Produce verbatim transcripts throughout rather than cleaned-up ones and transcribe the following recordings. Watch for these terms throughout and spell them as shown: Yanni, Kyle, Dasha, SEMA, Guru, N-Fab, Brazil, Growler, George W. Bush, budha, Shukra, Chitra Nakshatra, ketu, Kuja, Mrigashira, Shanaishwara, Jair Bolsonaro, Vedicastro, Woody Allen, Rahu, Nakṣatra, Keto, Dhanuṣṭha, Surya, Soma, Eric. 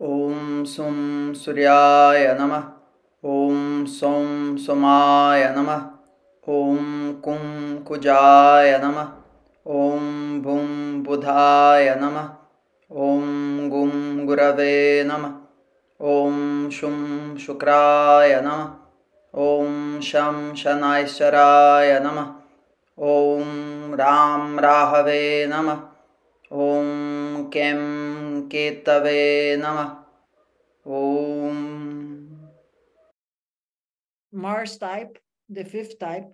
Om Sum Suryaya Namah. Om Som Somaya Namah. Om Kum Kujaya Namah. Om Bhum Budhaya Namah. Om Gum Gurave Namah. Om Shum Shukraya Namah. Om Sham Shanaishwaraya Namah. Om Ram Rahave Namah. Om Kem Ketave Namah. Om Mars type, the fifth type.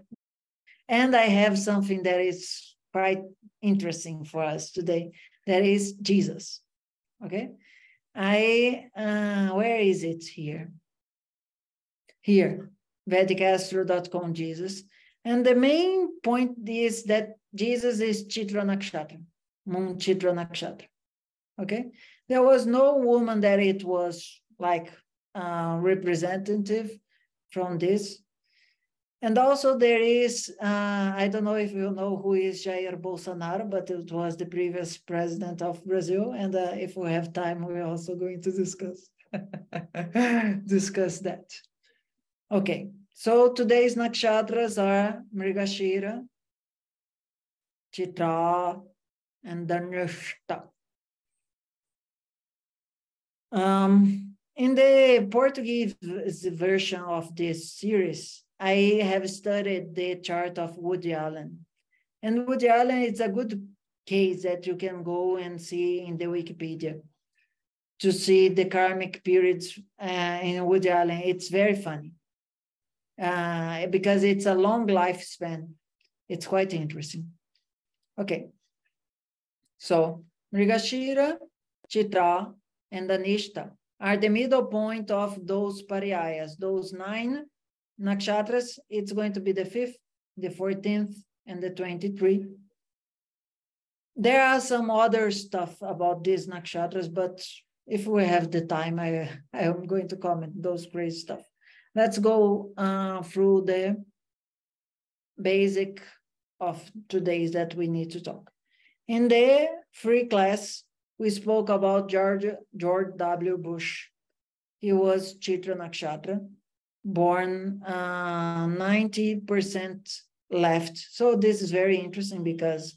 And I have something that is quite interesting for us today. That is Jesus. Okay? I, uh, where is it here? Here, Vedicastro dot com, Jesus. And the main point is that Jesus is Chitra Nakshatra, Moon Chitra Nakshatra. Okay? There was no woman that it was like uh, representative from this. And also there is, uh, I don't know if you know who is Jair Bolsonaro, but it was the previous president of Brazil. And uh, if we have time, we're also going to discuss, discuss that. Okay, so today's nakshatras are Mrigashira, Chitra, and Dhanuṣṭha. Um, in the Portuguese version of this series, I have studied the chart of Woody Allen. And Woody Allen is a good case that you can go and see in the Wikipedia to see the karmic periods uh, in Woody Allen. It's very funny uh, because it's a long lifespan. It's quite interesting. Okay. So, Mrigashira, Chitra, and Dhanuṣṭha are the middle point of those pariyas, those nine nakshatras. It's going to be the fifth, the fourteenth, and the twenty-three. There are some other stuff about these nakshatras, but if we have the time, I, I am going to comment those crazy stuff. Let's go uh, through the basic of today's that we need to talk. In the free class, we spoke about George, George W. Bush. He was Chitra Nakshatra. Born uh, ninety percent left. So this is very interesting because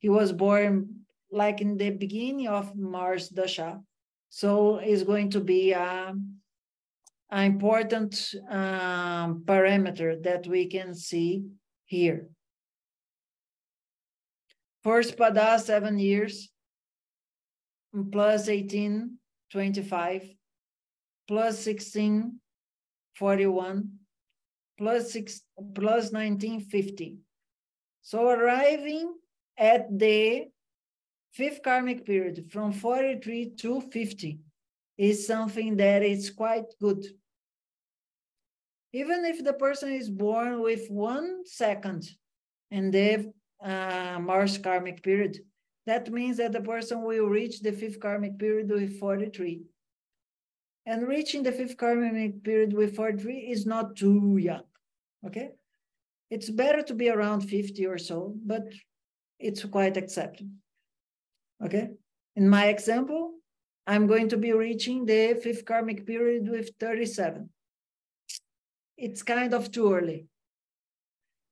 he was born like in the beginning of Mars Dasha. So it's going to be an important um, parameter that we can see here. First Pada, seven years, plus eighteen, twenty-five, plus sixteen, forty-one, plus six, plus nineteen, fifty. So arriving at the fifth karmic period from forty-three to fifty is something that is quite good. Even if the person is born with one second in the uh, Mars karmic period, that means that the person will reach the fifth karmic period with forty-three. And reaching the fifth karmic period with forty-three is not too young, okay? It's better to be around fifty or so, but it's quite acceptable, okay? In my example, I'm going to be reaching the fifth karmic period with thirty-seven. It's kind of too early.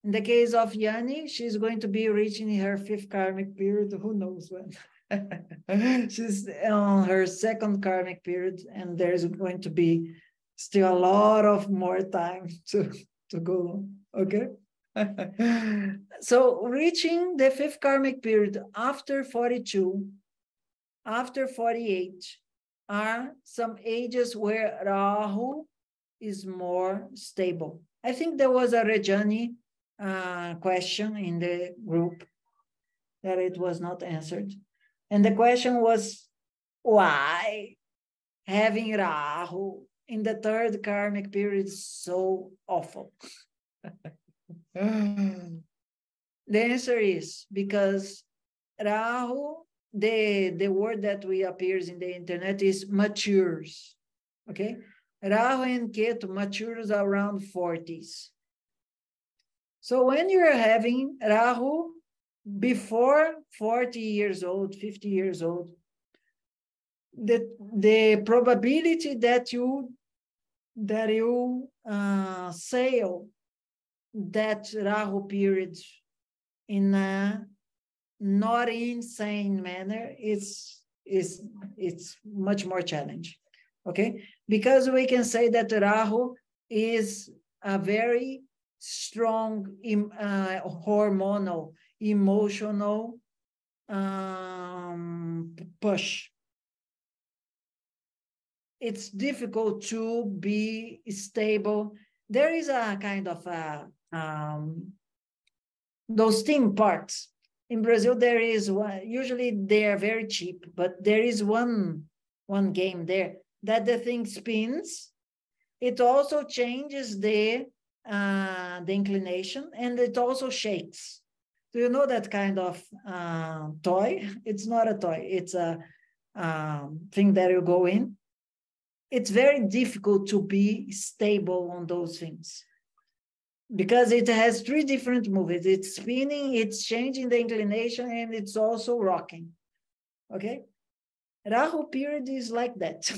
In the case of Yanni, she's going to be reaching her fifth karmic period, who knows when. She's on her second karmic period, and there's going to be still a lot of more time to, to go, okay? So reaching the fifth karmic period after forty-two, after forty-eight, are some ages where Rahu is more stable. I think there was a Rejani uh, question in the group that it was not answered. And the question was, why having Rahu in the third karmic period is so awful? The answer is because Rahu, the, the word that we appears in the internet is matures, okay? Rahu and Keto matures around forties. So when you're having Rahu before forty years old, fifty years old, the, the probability that you that you uh, sail that Rahu period in a not insane manner is is it's much more challenging. Okay, because we can say that Rahu is a very strong uh, hormonal, emotional um, push. It's difficult to be stable. There is a kind of a, um, those team parts. In Brazil, there is one, usually they are very cheap, but there is one, one game there that the thing spins. It also changes the, uh, the inclination, and it also shakes. Do you know that kind of uh, toy? It's not a toy. It's a um, thing that you go in. It's very difficult to be stable on those things because it has three different movements. It's spinning, it's changing the inclination, and it's also rocking, okay? Rahu period is like that.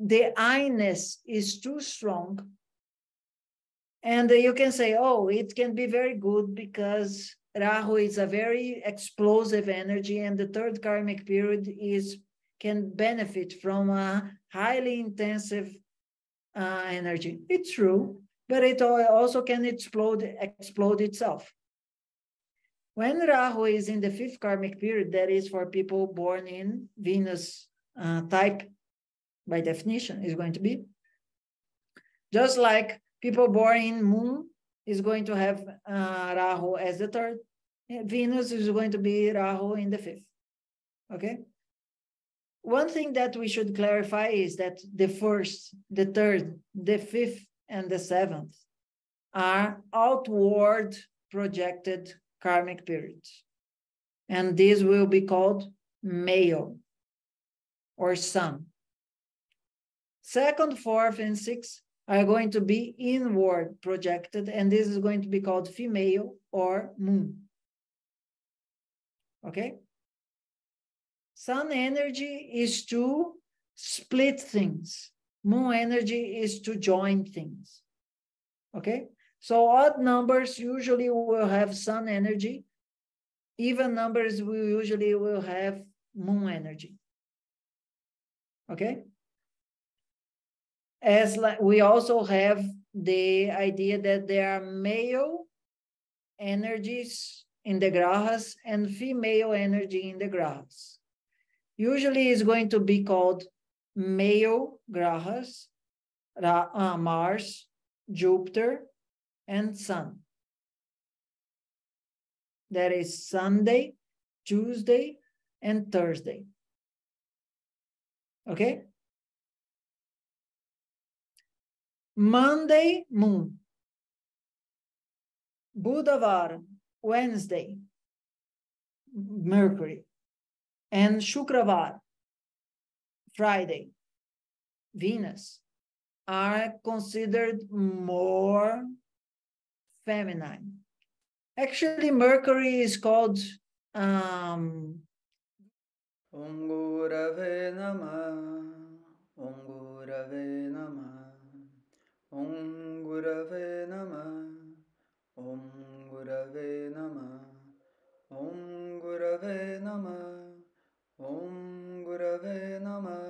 The I-ness is too strong. And you can say, oh, it can be very good because Rahu is a very explosive energy, and the third karmic period is can benefit from a highly intensive uh, energy. It's true, but it also can explode, explode itself. When Rahu is in the fifth karmic period, that is for people born in Venus uh, type, by definition, is going to be. Just like people born in Moon is going to have uh, Rahu as the third, Venus is going to be Rahu in the fifth, okay? One thing that we should clarify is that the first, the third, the fifth, and the seventh are outward projected karmic periods. And these will be called male or sun. Second, fourth, and sixth are going to be inward projected, and this is going to be called female or moon. Okay? Sun energy is to split things. Moon energy is to join things, okay? So odd numbers usually will have sun energy. Even numbers will usually will have moon energy, okay? As like, we also have the idea that there are male energies in the grahas and female energy in the grahas. Usually is going to be called male grahas, Ra, uh, Mars, Jupiter, and Sun. That is Sunday, Tuesday, and Thursday. Okay? Monday, Moon. Budhavar, Wednesday, Mercury. And Shukravar, Friday, Venus, are considered more feminine. Actually, Mercury is called um, Om Gurave Namah, Om Gurave Namah, Om Gurave Namah, Om Gurave Namah, Om Gurave Namah, Om Gurave Namah.